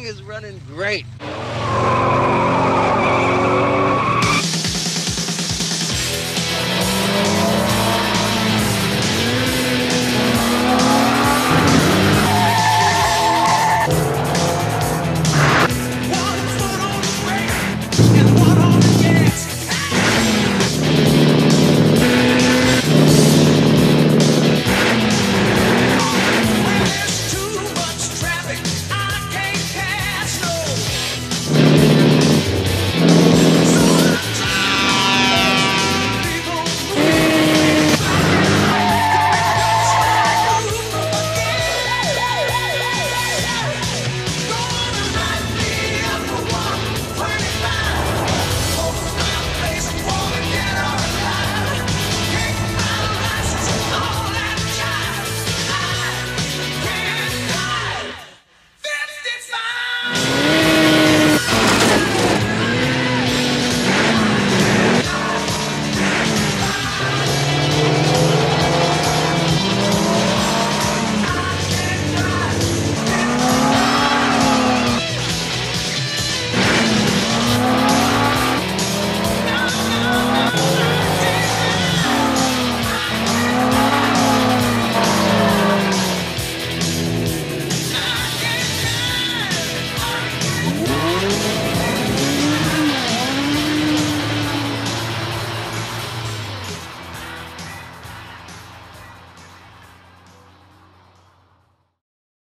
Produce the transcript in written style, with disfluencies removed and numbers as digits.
thing is running great.